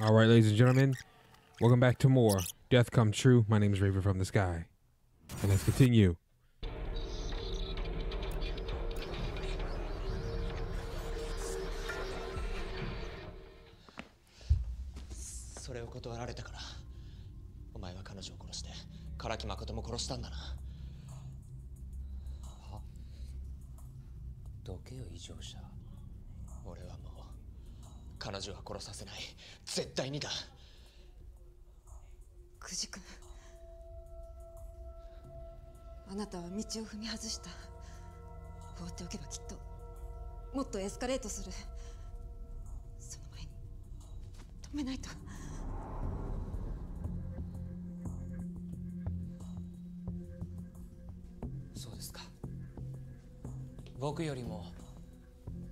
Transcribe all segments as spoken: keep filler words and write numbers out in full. All right, ladies and gentlemen, welcome back to more Death Come True. My name is Raven from the Sky, and let's continue.久慈君、あなたは道を踏み外した。放っておけばきっともっとエスカレートする。その前に止めないと。そうですか。僕よりも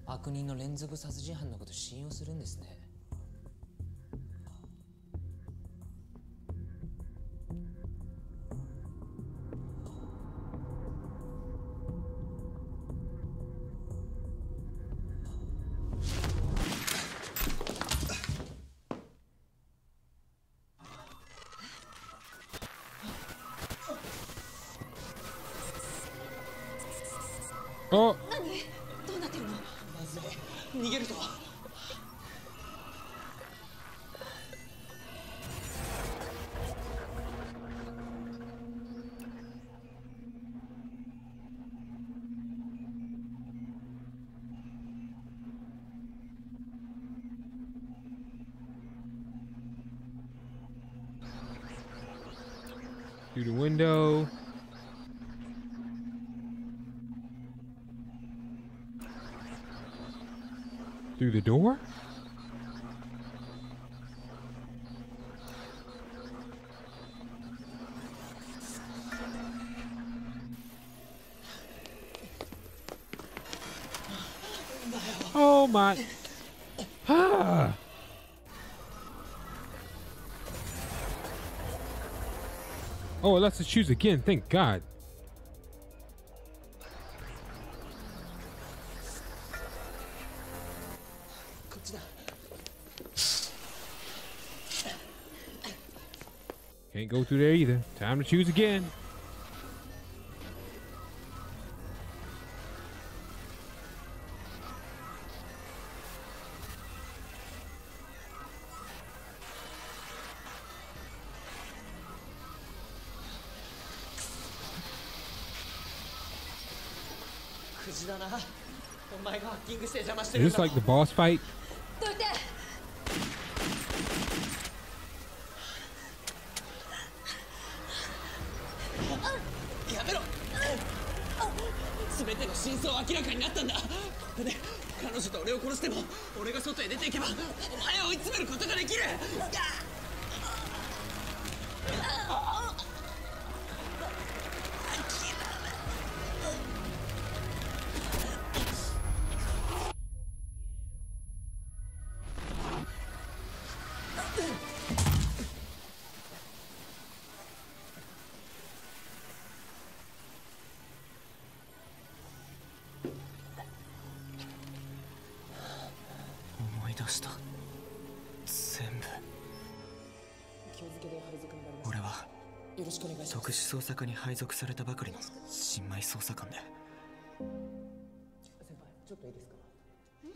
悪人の連続殺人犯のこと信用するんですね。あ、何？どうなってるの？まずい、逃げるとは。Through the window.Through the door? Oh my... Ah. Oh, it lets us choose again, thank God.Can't go through there either. Time to choose again. Is this like the boss fight?明らかになったんだ。ここで彼女と俺を殺しても、俺が外へ出ていけばお前を追い詰めることができる。特殊捜査課に配属されたばかりの新米捜査官で、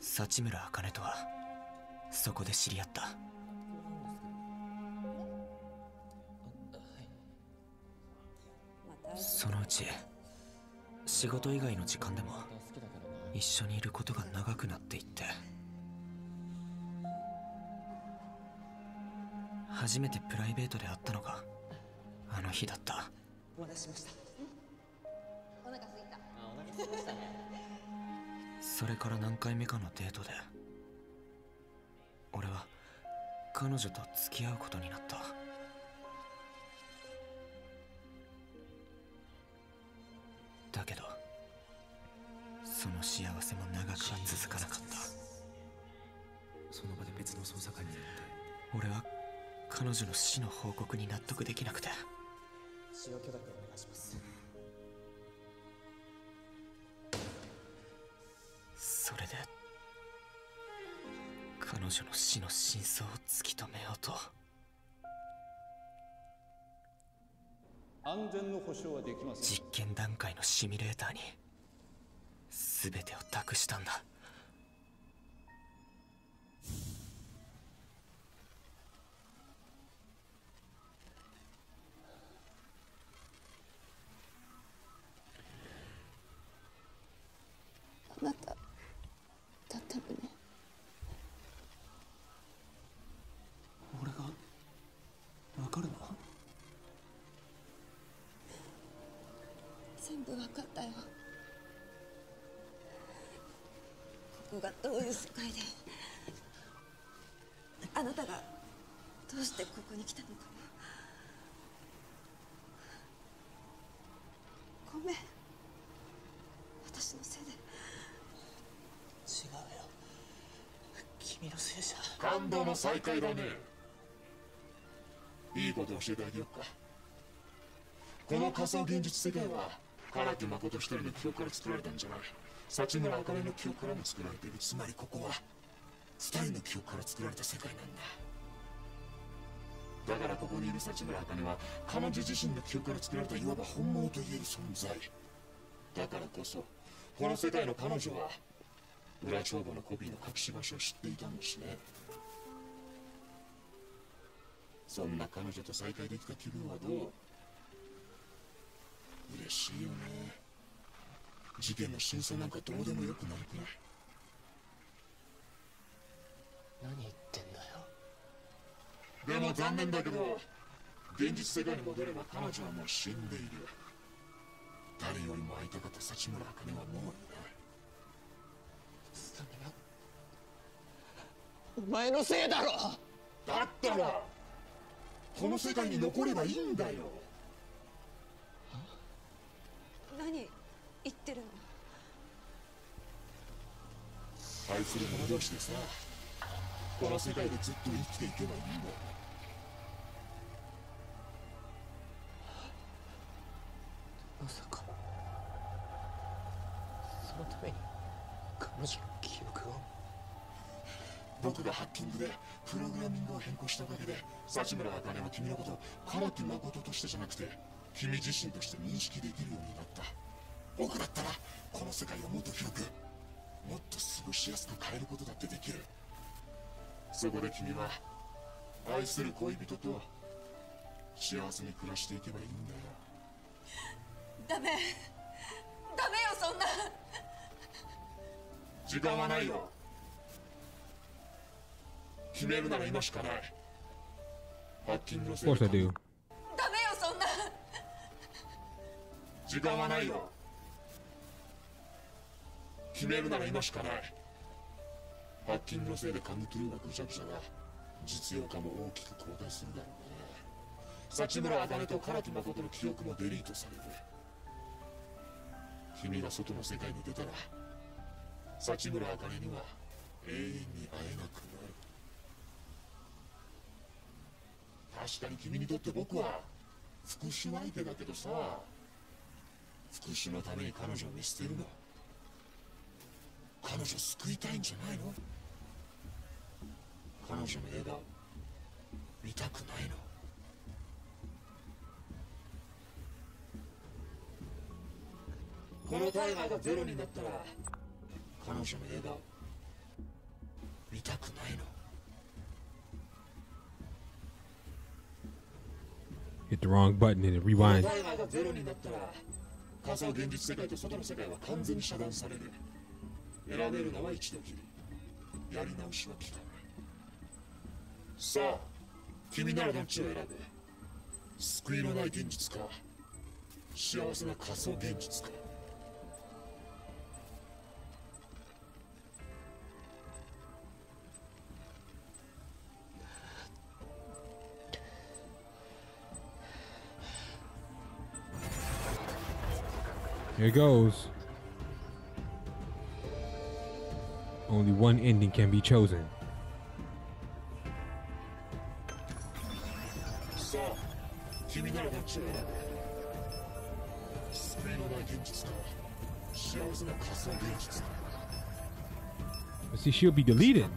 幸村茜とはそこで知り合った。そのうち仕事以外の時間でも一緒にいることが長くなっていって、初めてプライベートで会ったのがあの日だった。お腹すいた。それから何回目かのデートで、俺は彼女と付き合うことになった。だけど、その幸せも長くは続かなかった。その場で別の捜査官になって、俺は彼女の死の報告に納得できなくて。使用許諾お願いします。それで彼彼女の死の真相を突き止めようと。安全の保証はできません。実験段階のシミュレーターに全てを託したんだ。あなただったのね。俺が分かるの？全部分かったよ。ここがどういう世界で、あなたがどうしてここに来たのかも。ごめん、私のせいで。違うよ、君のせいじゃ。感動の再会だね。いいこと教えてあげようか。この仮想現実世界は唐木誠一人の記憶から作られたんじゃない。幸村茜の記憶からも作られている。つまりここは二人の記憶から作られた世界なんだ。だからここにいる幸村茜は彼女自身の記憶から作られた、いわば本物といえる存在だからこそ、この世界の彼女は裏帳簿のコピーの隠し場所を知っていたんですね。そんな彼女と再会できた気分はどう？嬉しいよね。事件の真相なんかどうでもよくなるくらい。何言ってんだよ。でも残念だけど、現実世界に戻れば彼女はもう死んでいる。誰よりも会いたかった幸村茜はもういない。スタミナ、お前のせいだろ。だったらこの世界に残ればいいんだよ。何言ってるの。愛する者同士でさ、この世界でずっと生きていけばいいんだ。まさかそのために彼女の記憶を。僕がハッキングでプログラミングを変更したおかげで、幸村茜は君のことを唐木誠としてじゃなくて君自身として認識できるようになった。僕だったらこの世界をもっと広く、もっと過ごしやすく変えることだってできる。そこで君は愛する恋人と幸せに暮らしていけばいいんだよ。ダメダメよ、そんな。時間はないよ。決めるなら今しかない。ハッキングのせいで。時間はないよ。決めるなら今しかない。ハッキングのせいでカムトゥルーはぐちゃぐちゃだ。実用化も大きく後退するだろうね。幸村茜と唐木誠の記憶もデリートされる。君が外の世界に出たら、幸村茜には永遠に会えなくなる。確かに君にとって僕は復讐相手だけどさ、復讐のために彼女を見捨てるの。彼女を救いたいんじゃないの。彼女の笑顔見たくないの。このタイマーがゼロになったら彼女の笑顔見たくないの。 Hit the wrong button and rewind。仮想現実世界と外の世界は完全に遮断される。選べるのは一度きり。やり直しは効かない。さあ、君ならどっちを選ぶ？救いのない現実か、幸せな仮想現実か。Here goes. Only one ending can be chosen. So, you know what you're doing. Screen of identity. Shows in a castle. See, she'll be deleted.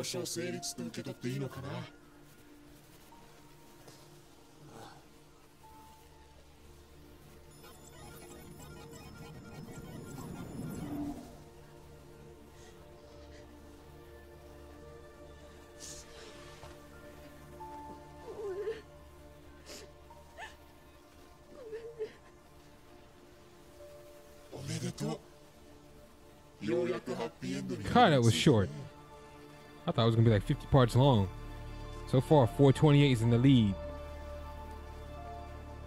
投資を成立と受け取っていいのかな。God, that was short. I thought it was gonna be like fifty parts long. So far, four twenty-eight is in the lead.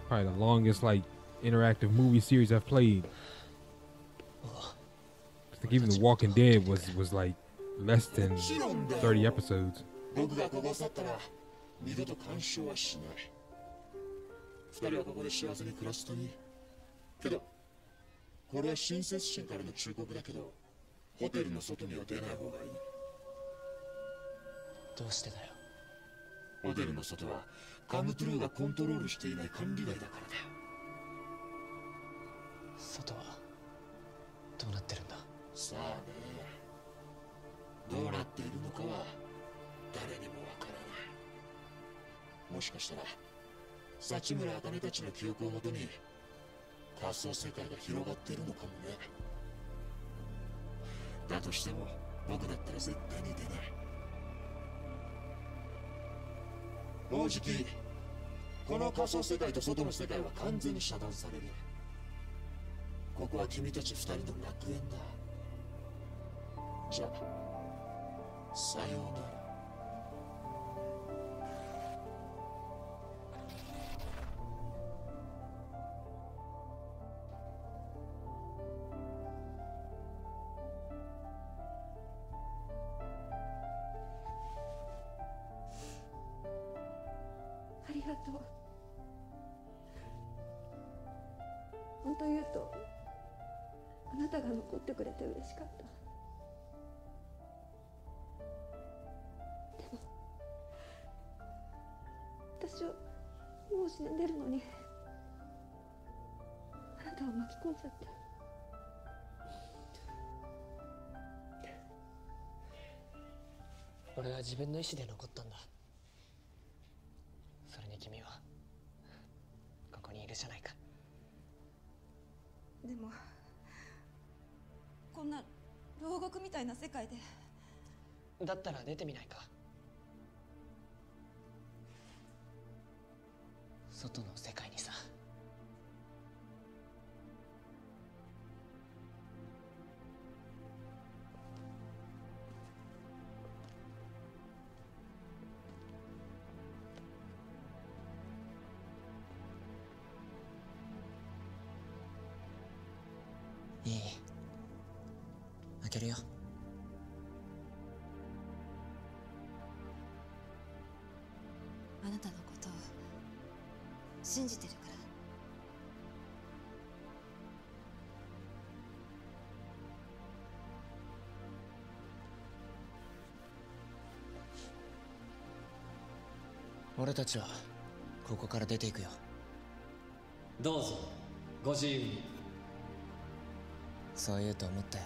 Probably the longest like interactive movie series I've played. I think even The Walking Dead was was like less than thirty episodes.ホテルの外には出ない方がいい。どうしてだよ。ホテルの外はカムトゥルーがコントロールしていない管理外だからだ。外はどうなってるんだ。さあね、どうなっているのかは誰にもわからない。もしかしたら幸村茜たちの記憶をもとに仮想世界が広がっているのかもね。だとしても僕だったら絶対に出ない。もうじきこの仮想世界と外の世界は完全に遮断される。ここは君たち二人の楽園だ。じゃあさようなら。本当言うと、あなたが残ってくれて嬉しかった。でも私はもう死んでるのにあなたを巻き込んじゃった。俺は自分の意思で残ったんだ。それに君はここにいるじゃないか。でもこんな牢獄みたいな世界で。だったら出てみないか。外の世界にさ。いい、開けるよ。あなたのことを信じてるから。俺たちはここから出ていくよ。どうぞご自由に。そう言うと思ったよ。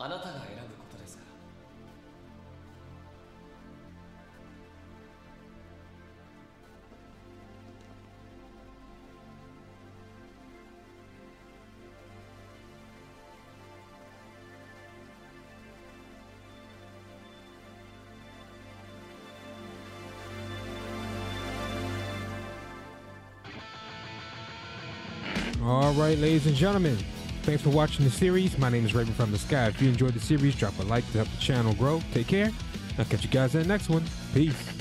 あなたが選ぶことですから。Alright, ladies and gentlemen, thanks for watching the series. My name is Raven from the Sky. If you enjoyed the series, drop a like to help the channel grow. Take care. I'll catch you guys in the next one. Peace.